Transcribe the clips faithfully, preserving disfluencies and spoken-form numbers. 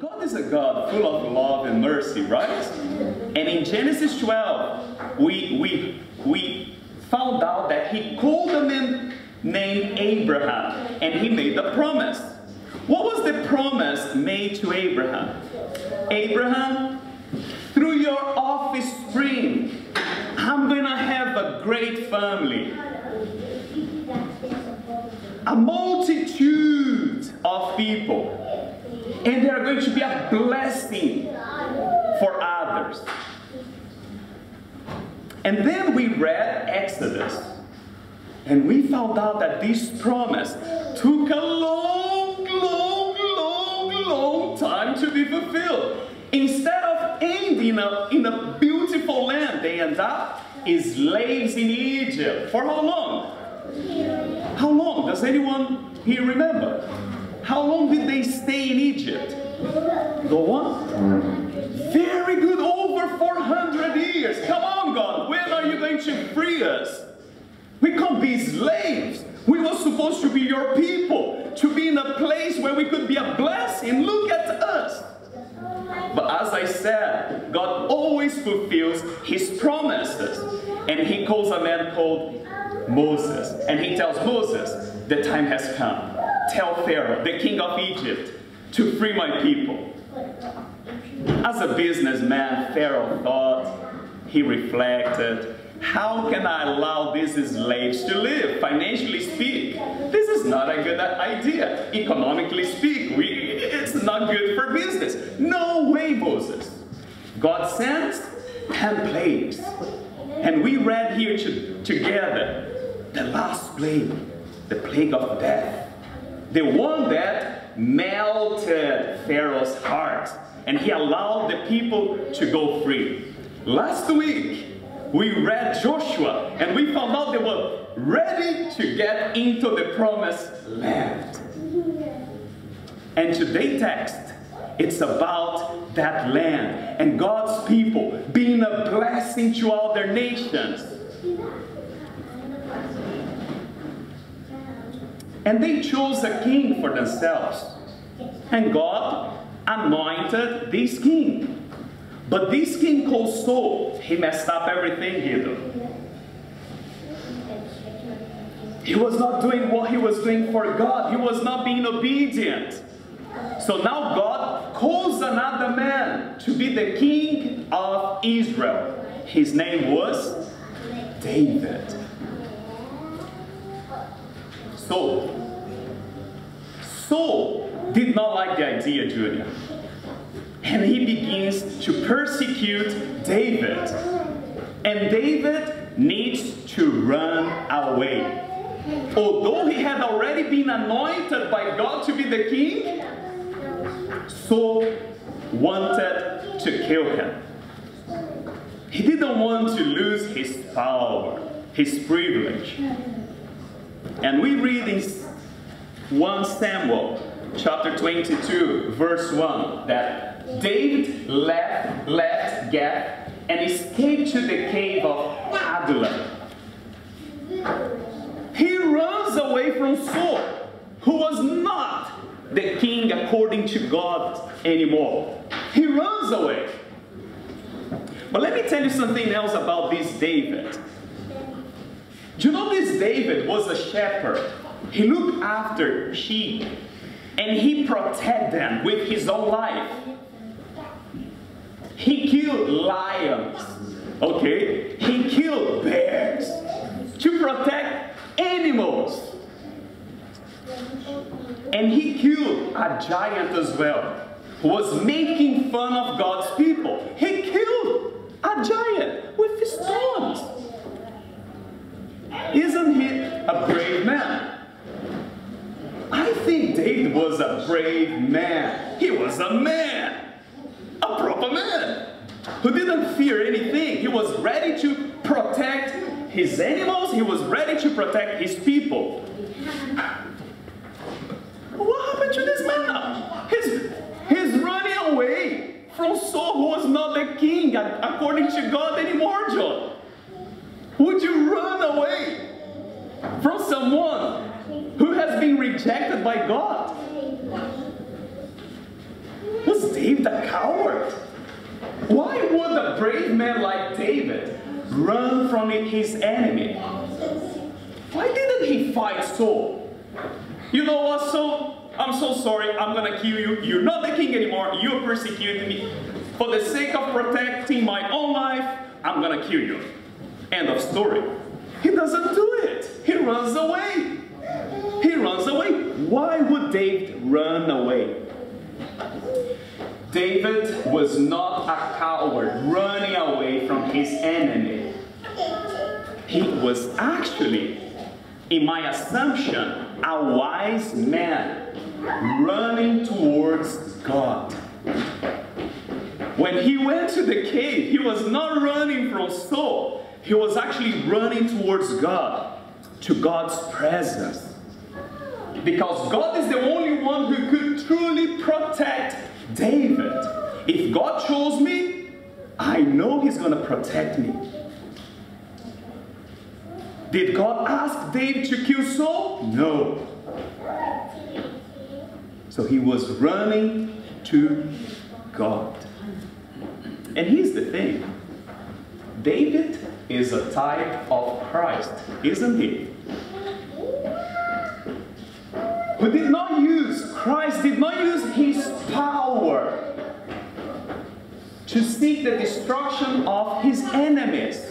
God is a God full of love and mercy, right? And in Genesis twelve, we, we, we found out that he called a man named Abraham, and he made a promise. What was the promise made to Abraham? Abraham, through your offspring, I'm going to have a great family. A multitude of people. And they are going to be a blessing for others. And then we read Exodus. And we found out that this promise took a long, long, long, long time to be fulfilled. Instead of ending up in a beautiful land, they end up as slaves in Egypt. For how long? How long? Does anyone here remember? How long did they stay in Egypt? Go on. Very good. Over four hundred years. Come on, God. When are you going to free us? We can't be slaves. We were supposed to be your people, to be in a place where we could be a blessing. Look at us. But as I said, God always fulfills his promises. And he calls a man called Moses. And he tells Moses, the time has come. Tell Pharaoh, the king of Egypt, to free my people. As a businessman, Pharaoh thought, he reflected, how can I allow these slaves to live? Financially speaking, this is not a good idea. Economically speaking, it's not good for business. No way, Moses. God sent ten plagues. And we read here to, together the last plague, the plague of death. The one that melted Pharaoh's heart. And he allowed the people to go free. Last week, we read Joshua, and we found out they were ready to get into the promised land. And today's text, it's about that land and God's people being a blessing to all their nations. And they chose a king for themselves. And God anointed this king. But this king called Saul, he messed up everything he did. He was not doing what he was doing for God. He was not being obedient. So now God calls another man to be the king of Israel. His name was David. Saul. Saul did not like the idea, Junior. And he begins to persecute David. And David needs to run away. Although he had already been anointed by God to be the king, Saul wanted to kill him. He didn't want to lose his power, his privilege. And we read in First Samuel chapter twenty-two, verse one, that David left, left Gath and escaped to the cave of Adullam. He runs away from Saul, who was not the king according to God anymore. He runs away. But let me tell you something else about this David. Do you know this David was a shepherd? He looked after sheep, and he protected them with his own life. He killed lions, okay? He killed bears to protect animals. And he killed a giant as well, who was making fun of God's people. He killed a giant with his stones. Isn't he a brave man? I think David was a brave man. He was a man. A proper man who didn't fear anything. He was ready to protect his animals. He was ready to protect his people. What happened to this man? He's, he's running away from Saul, who was not the king according to God anymore, John. Would you run away from someone who has been rejected by God? Was coward. Why would a brave man like David run from his enemy? Why didn't he fight Saul? You know what, Saul? I'm so sorry. I'm going to kill you. You're not the king anymore. You're persecuting me. For the sake of protecting my own life, I'm going to kill you. End of story. He doesn't do it. He runs away. He runs away. Why would David run away? David was not a coward running away from his enemy. He was actually, in my assumption, a wise man running towards God. When he went to the cave, he was not running from Saul. He was actually running towards God, to God's presence. Because God is the only one who could truly protect David. If God chose me, I know he's going to protect me. Did God ask David to kill Saul? No. So he was running to God. And here's the thing. David is a type of Christ, isn't he? Who did not use, Christ did not use his power to seek the destruction of his enemies.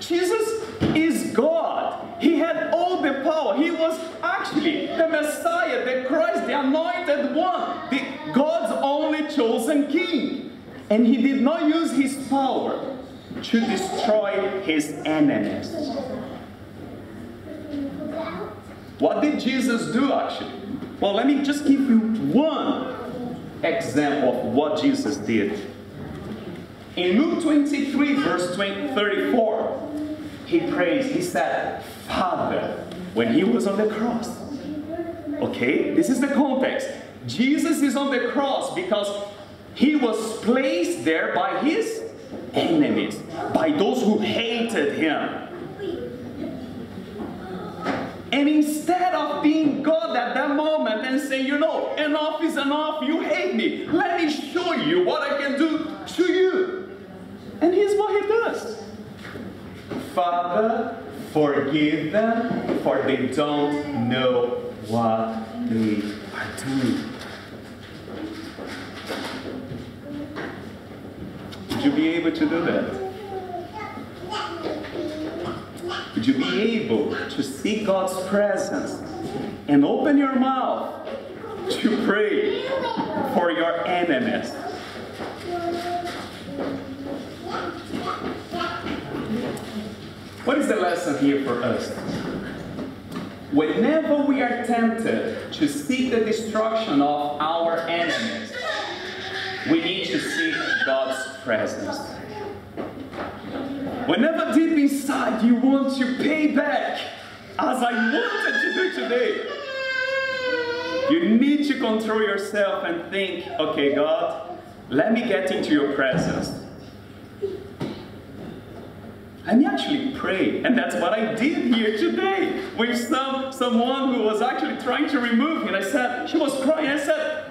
Jesus is God. He had all the power. He was actually the Messiah, the Christ, the anointed one, the God's only chosen king. And he did not use his power to destroy his enemies. What did Jesus do, actually? Well, let me just give you one example of what Jesus did. In Luke twenty-three, verse thirty-four, he prays, he said, Father, when he was on the cross. Okay, this is the context. Jesus is on the cross because he was placed there by his enemies, by those who hated him. And instead of being God at that moment and saying, you know, enough is enough, you hate me, let me show you what I can do to you. And here's what he does. Father, forgive them, for they don't know what they are doing. Would you be able to do that? Would you be able to see God's presence and open your mouth to pray for your enemies? What is the lesson here for us? Whenever we are tempted to seek the destruction of our enemies, we need to seek God's presence. Whenever deep inside you want to pay back, as I wanted to do today, you need to control yourself and think, okay, God, let me get into your presence. Let me actually pray. And that's what I did here today with some, someone who was actually trying to remove me. And I said, she was crying. I said,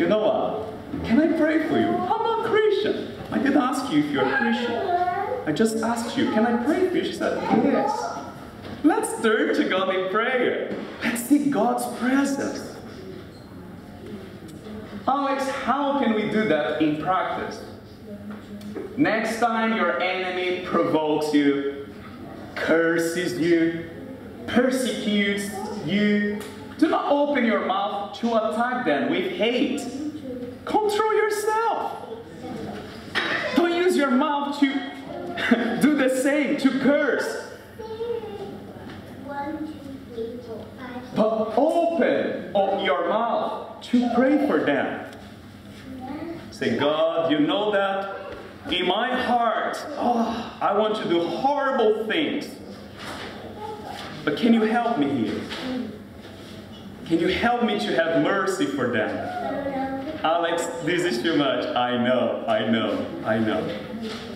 you know what? Can I pray for you? I'm not Christian. I didn't ask you if you're a Christian. I just asked you, can I pray for you? She said, yes. Let's turn to God in prayer. Let's seek God's presence. Alex, how can we do that in practice? Next time your enemy provokes you, curses you, persecutes you, do not open your mouth to attack them with hate. Control yourself. Don't use your mouth to do the same, to curse. But open up your mouth to pray for them. Say, God, you know that in my heart, oh, I want to do horrible things. But can you help me here? Can you help me to have mercy for them? Alex, this is too much. I know, I know, I know.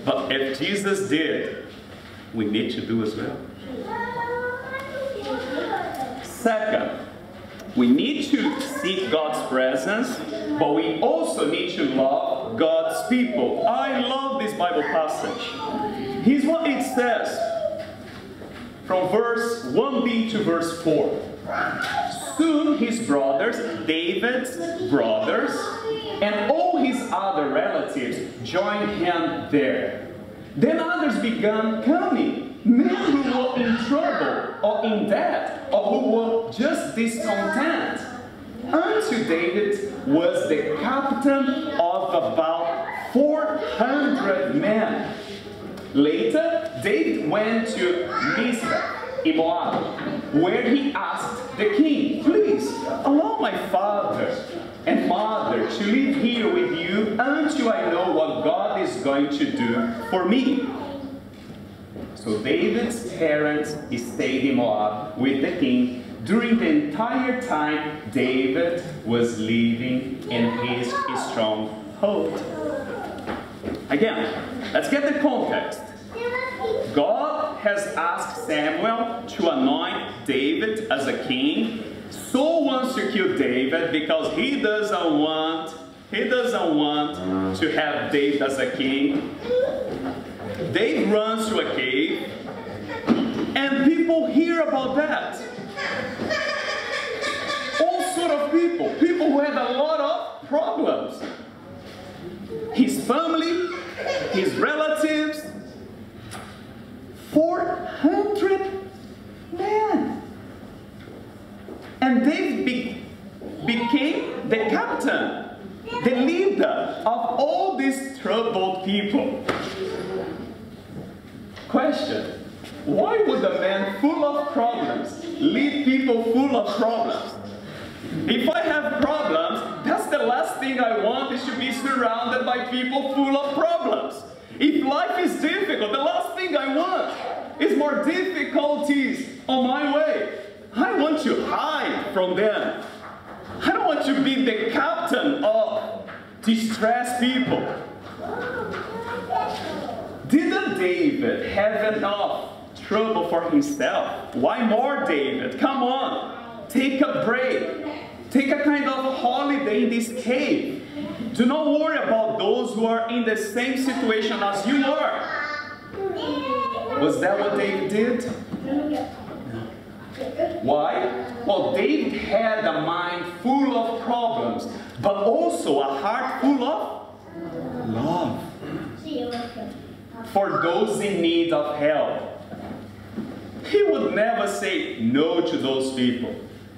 But if Jesus did, we need to do as well. Second, We need to seek God's presence, but we also need to love God's people. I love this Bible passage. Here's what it says from verse one b to verse four. Soon his brothers, David's brothers, and all his other relatives joined him there. Then others began coming, men who were in trouble or in debt or who were just discontent. Unto David was the captain of about four hundred men. Later, David went to Mizpeh in Moab, where he asked the king, "Please, allow my father and mother to live here with you until I know what God is going to do for me." So David's parents stayed in Moab with the king during the entire time David was living in his stronghold. Again, let's get the context. God has asked Samuel to anoint David as a king. Saul wants to kill David because he doesn't want, he doesn't want to have David as a king. David runs to a cave, and people hear about that. All sort of people, people who had a lot of problems. His family, his relatives, four hundred men. And David be became the captain, the leader of all these troubled people. Question: why would a man full of problems lead people full of problems? If I have problems, that's the last thing I want, is to be surrounded by people full of problems. If life is difficult, the last thing I want is more difficulties on my way. I want to hide from them. I don't want to be the captain of distressed people. Didn't David have enough trouble for himself? Why more, David? Come on, take a break. Take a kind of holiday in this cave. Do not worry about those who are in the same situation as you are. Was that what David did? Why? Well, David had a mind full of problems, but also a heart full of love for those in need of help. He would never say no to those people.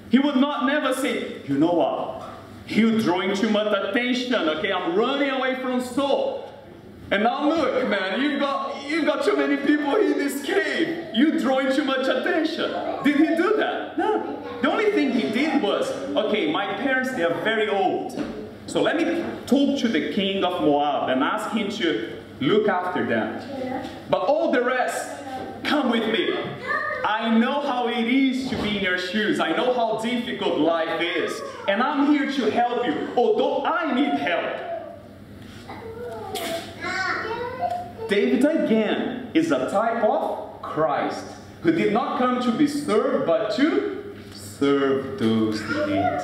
He would not never say, "You know what? You're drawing too much attention, okay? I'm running away from Saul. And now look, man, you've got, you've got too many people in this cave. You're drawing too much attention." Did he do that? No. The only thing he did was, okay, my parents, they are very old. So let me talk to the king of Moab and ask him to look after them. But all the rest, come with me. I know how it is to be in your shoes. I know how difficult life is. And I'm here to help you, although I need help. David, again, is a type of Christ, who did not come to be served, but to serve those in need.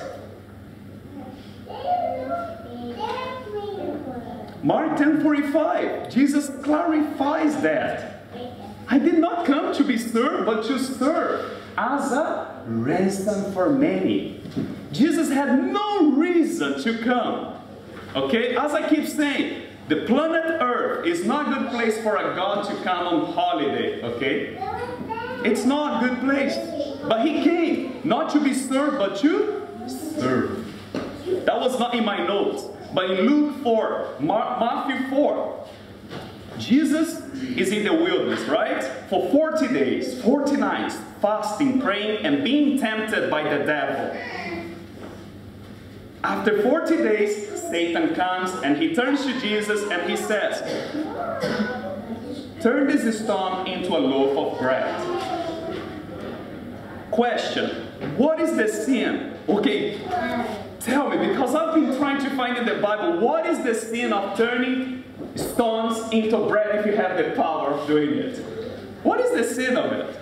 Mark ten forty-five, Jesus clarifies that. I did not come to be served, but to serve as a ransom for many. Jesus had no reason to come. Okay, as I keep saying, the planet Earth is not a good place for a God to come on holiday, okay? It's not a good place. But he came, not to be served, but to serve. That was not in my notes. But in Luke four, Matthew four, Jesus is in the wilderness, right? For forty days, forty nights, fasting, praying, and being tempted by the devil. After forty days, Satan comes and he turns to Jesus and he says, "Turn this stone into a loaf of bread." Question: what is the sin? Okay, tell me, because I've been trying to find in the Bible, what is the sin of turning stones into bread if you have the power of doing it? What is the sin of it?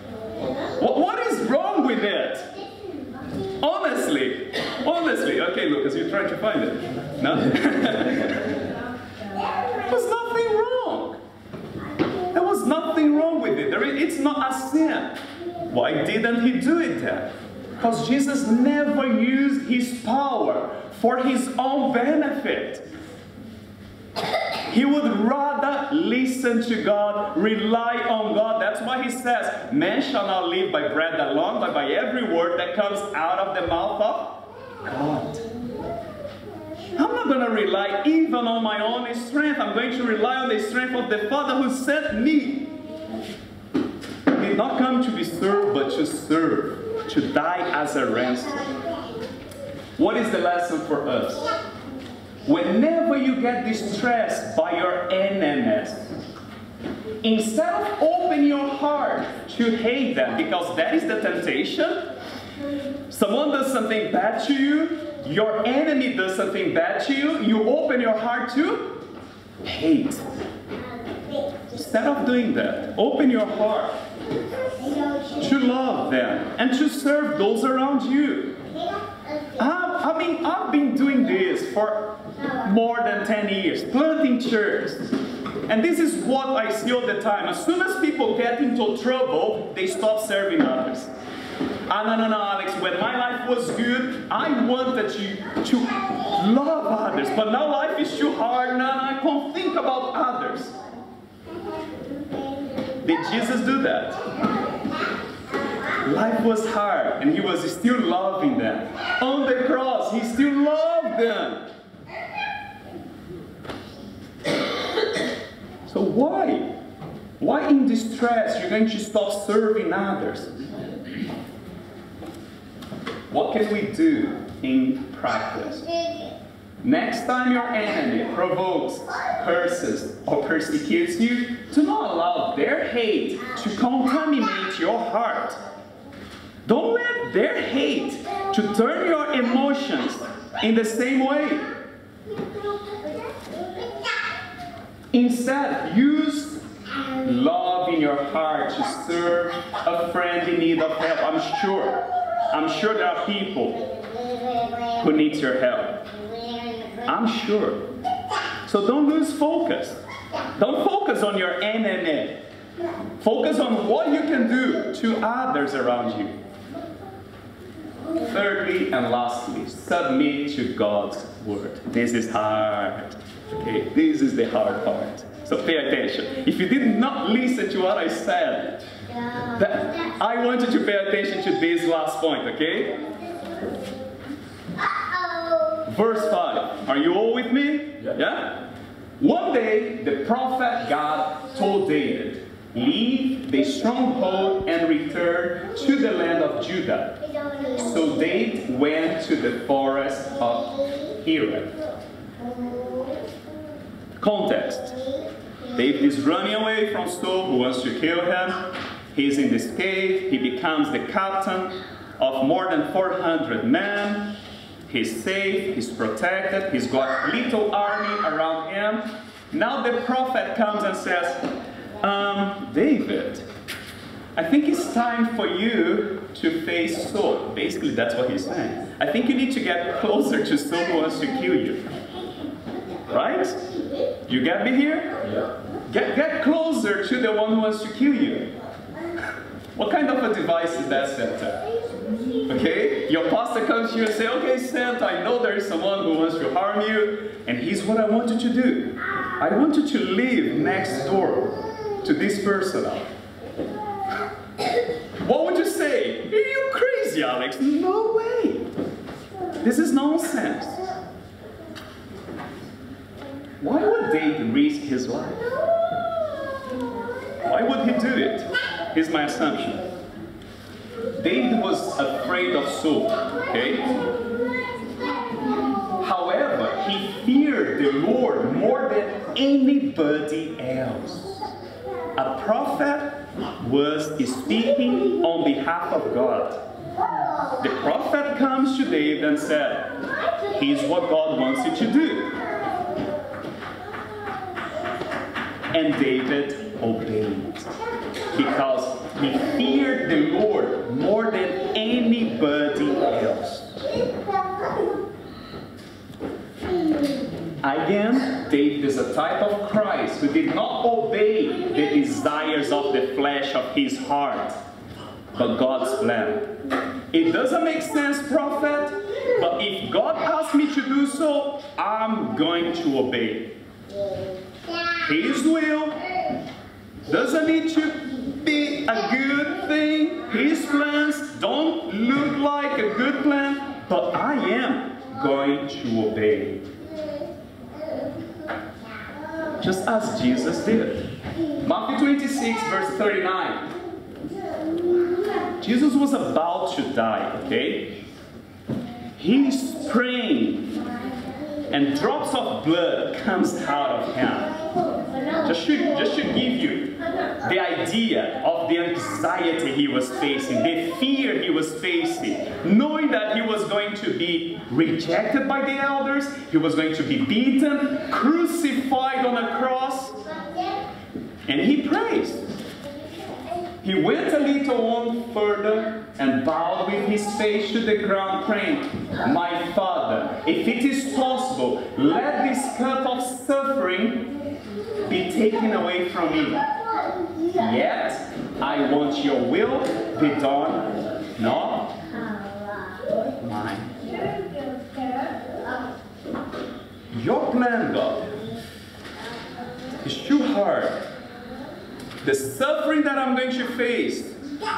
What is wrong with it? Honestly. okay, Lucas, you're trying to find it. No? There's nothing wrong. There was nothing wrong with it. There is, it's not a sin. Why didn't he do it then? Because Jesus never used his power for his own benefit. He would rather listen to God, rely on God. That's why he says, man shall not live by bread alone, but by every word that comes out of the mouth of God. I'm not going to rely even on my own strength. I'm going to rely on the strength of the Father who sent me. He did not come to be served, but to serve, to die as a ransom. What is the lesson for us? Whenever you get distressed by your enemies, instead of opening your heart to hate them, because that is the temptation. Someone does something bad to you, your enemy does something bad to you, you open your heart to hate. Instead of doing that, open your heart to love them and to serve those around you. I, I mean, I've been doing this for more than ten years, planting church. And this is what I see all the time. As soon as people get into trouble, they stop serving others. Ah, no, no, no, Alex, when my life was good, I wanted to, to love others. But now life is too hard, now I can't think about others. Did Jesus do that? Life was hard, and he was still loving them. On the cross, he still loved them. So why? Why in distress you're going to stop serving others? What can we do in practice? Next time your enemy provokes, curses, or persecutes you, do not allow their hate to contaminate your heart. Don't let their hate to turn your emotions in the same way. Instead, use love in your heart to serve a friend in need of help. I'm sure. I'm sure there are people who need your help. I'm sure. So don't lose focus. Don't focus on your enemy. Focus on what you can do to others around you. Thirdly and lastly, submit to God's word. This is hard. Okay, this is the hard part. So pay attention. If you did not listen to what I said, that, I want you to pay attention to this last point, okay? Verse five. Are you all with me? Yeah? One day, the prophet God told David, leave the stronghold and return to the land of Judah. So David went to the forest of Hebron. Context. David is running away from Saul, who wants to kill him. He's in this cave. He becomes the captain of more than four hundred men. He's safe, he's protected, he's got a little army around him. Now the prophet comes and says, Um, David, I think it's time for you to face Saul. Basically, that's what he's saying. I think you need to get closer to Saul who wants to kill you. Right? You get me here? Yeah. Get, get closer to the one who wants to kill you. What kind of a device is that, Santa? Okay? Your pastor comes to you and says, okay, Santa, I know there is someone who wants to harm you, and here's what I want you to do. I want you to live next door to this person. What would you say? Are you crazy, Alex? No way. This is nonsense. Why would David risk his life? Why would he do it? Here's my assumption. David was afraid of Saul, okay? However, he feared the Lord more than anybody else. A prophet was speaking on behalf of God. The prophet comes to David and said, here's what God wants you to do. And David obeyed. Because he feared the Lord more than anybody else. Again, David is a type of Christ who did not obey the desires of the flesh of his heart, but God's plan. It doesn't make sense, prophet, but if God asks me to do so, I'm going to obey. His will doesn't need to be a good thing. His plans don't look like a good plan, but I am going to obey. Just as Jesus did. Matthew twenty-six, verse thirty-nine. Jesus was about to die, okay? He's praying, and drops of blood comes out of him. Just to, just to give you the idea of the anxiety he was facing, the fear he was facing, knowing that he was going to be rejected by the elders, he was going to be beaten, crucified on a cross, and he prays. He went a little on further and bowed with his face to the ground, praying, "My Father, if it is possible, let this cup of suffering be taken away from me. Yet, I want your will be done, not mine." Your plan, God, is too hard. The suffering that I'm going to face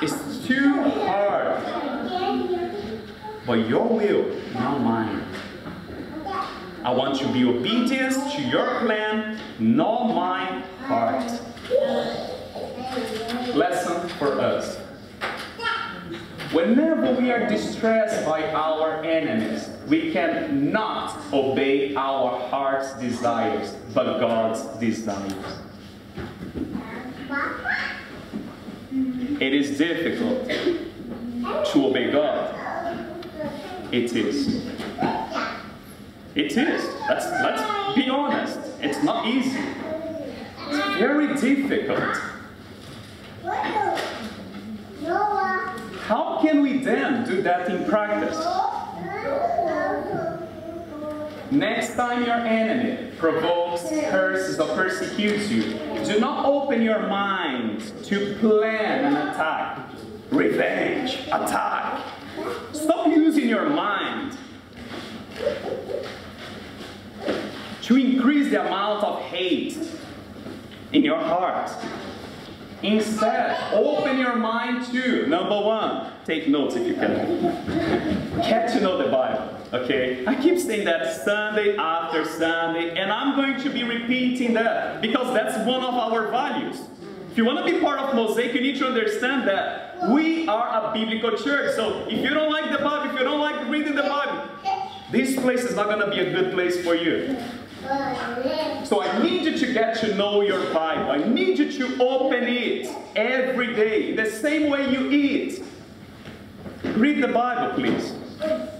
is too hard. But your will, not mine. I want to be obedient to your plan, not my heart. Lesson for us. Whenever we are distressed by our enemies, we cannot obey our heart's desires, but God's desires. It is difficult to obey God. It is. It is. Let's, let's be honest. It's not easy. It's very difficult. How can we then do that in practice? Next time your enemy provokes, curses, or persecutes you, do not open your mind to plan an attack. Revenge, attack. Stop using your mind to increase the amount of hate in your heart. Instead, open your mind to, number one, take notes if you can. Get to know the Bible, okay? I keep saying that Sunday after Sunday, and I'm going to be repeating that because that's one of our values. If you want to be part of Mosaic, you need to understand that we are a biblical church. So if you don't like the Bible, if you don't like reading the Bible, this place is not going to be a good place for you. So I need you to get to know your Bible. I need you to open it every day, the same way you eat. Read the Bible, please.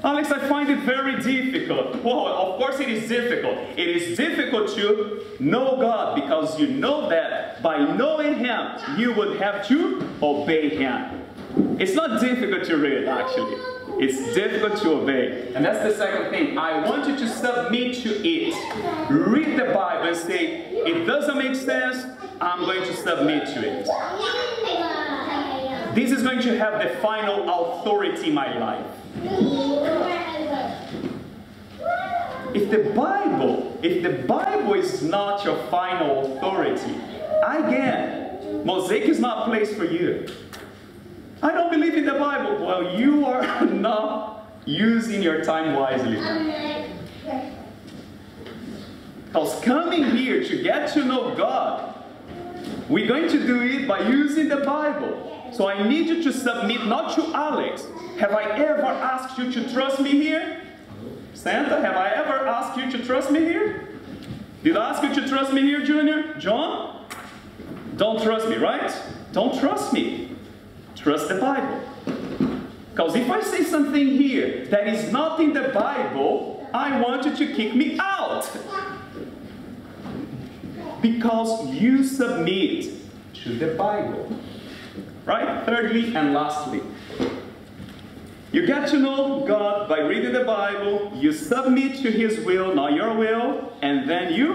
Alex, I find it very difficult. Whoa, of course it is difficult. It is difficult to know God because you know that by knowing Him, you would have to obey Him. It's not difficult to read, actually. It's difficult to obey. And that's the second thing. I want you to submit to it. Read the Bible and say, it doesn't make sense, I'm going to submit to it. This is going to have the final authority in my life. If the Bible, if the Bible is not your final authority, again, Mosaic is not a place for you. I don't believe in the Bible. Well, you are not using your time wisely. Because coming here to get to know God, we're going to do it by using the Bible. So I need you to submit, not to Alex. Have I ever asked you to trust me here? Santa, have I ever asked you to trust me here? Did I ask you to trust me here, Junior? John? Don't trust me, right? Don't trust me. Trust the Bible. Because if I say something here that is not in the Bible, I want you to kick me out. Because you submit to the Bible. Right? Thirdly and lastly, You get to know God by reading the Bible, you submit to His will, not your will, and then you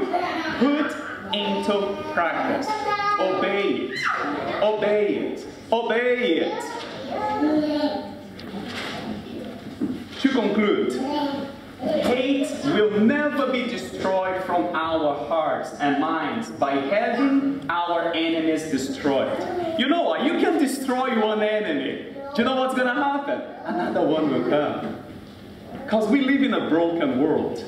put into practice. Obey it. Obey it. Obey it. To conclude, hate will never be destroyed from our hearts and minds by having our enemies destroyed. You know what? You can destroy one enemy. Do you know what's going to happen? Another one will come. Because we live in a broken world.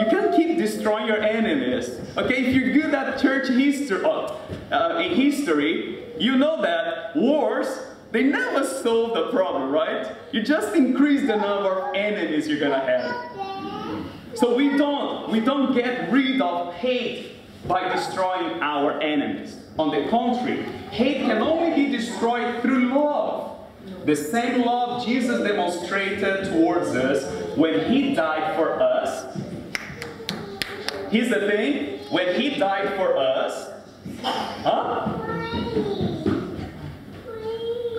You can't keep destroying your enemies. Okay, if you're good at church history, uh, in history, you know that wars, they never solve the problem, right? You just increase the number of enemies you're gonna have. So we don't, we don't get rid of hate by destroying our enemies. On the contrary, hate can only be destroyed through love. The same love Jesus demonstrated towards us when He died for us. Here's the thing, when He died for us, huh?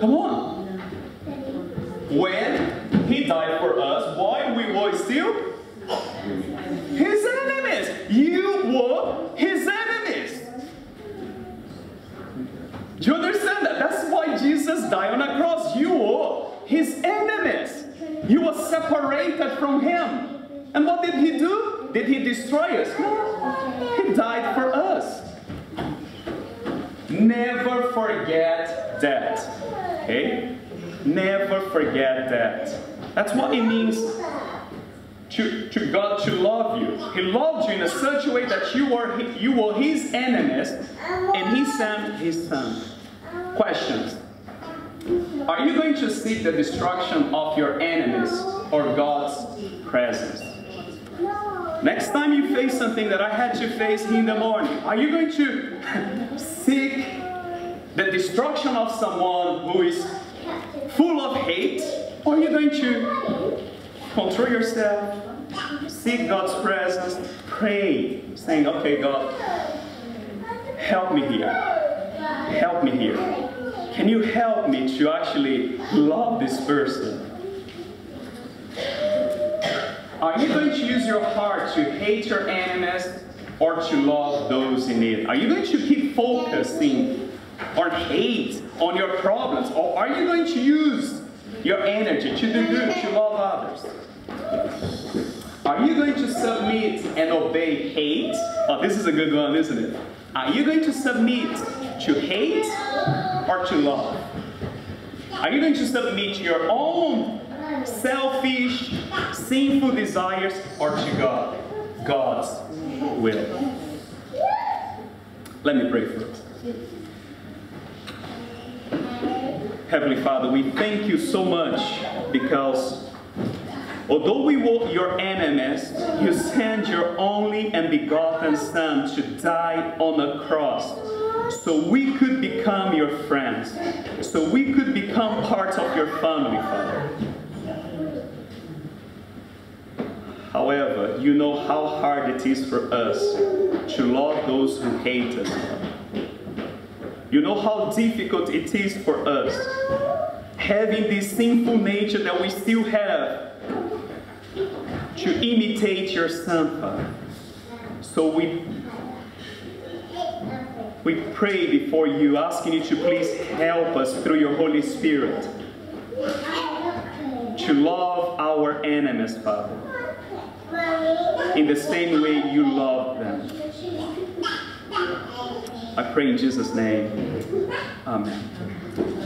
Come on. When He died for us, while we were still His enemies. You were His enemies. Do you understand that? That's why Jesus died on a cross. You were His enemies. You were separated from Him. And what did He do? Did He destroy us? No. He died for us. Never forget that. Okay? Never forget that. That's what it means to, to God to love you. He loved you in a such a way that you were, you were His enemies and He sent His Son. Questions. Are you going to seek the destruction of your enemies or God's presence? Next time you face something that I had to face in the morning, are you going to seek the destruction of someone who is full of hate, or are you going to control yourself, seek God's presence, pray, saying, okay, God, help me here. Help me here. Can you help me to actually love this person? Are you going to use your heart to hate your enemies or to love those in need? Are you going to keep focusing or hate on your problems? Or are you going to use your energy to do good, to love others? Are you going to submit and obey hate? Oh, this is a good one, isn't it? Are you going to submit to hate or to love? Are you going to submit to your own selfish, sinful desires or to God? God's will. Let me pray for it. Heavenly Father, we thank You so much because although we were Your enemies, You sent Your only and begotten Son to die on a cross so we could become Your friends, so we could become part of Your family, Father. However, You know how hard it is for us to love those who hate us, Father. You know how difficult it is for us, having this sinful nature that we still have, to imitate Your Son, Father. So we, we pray before You, asking You to please help us through Your Holy Spirit to love our enemies, Father, in the same way You love them. I pray in Jesus' name. Amen.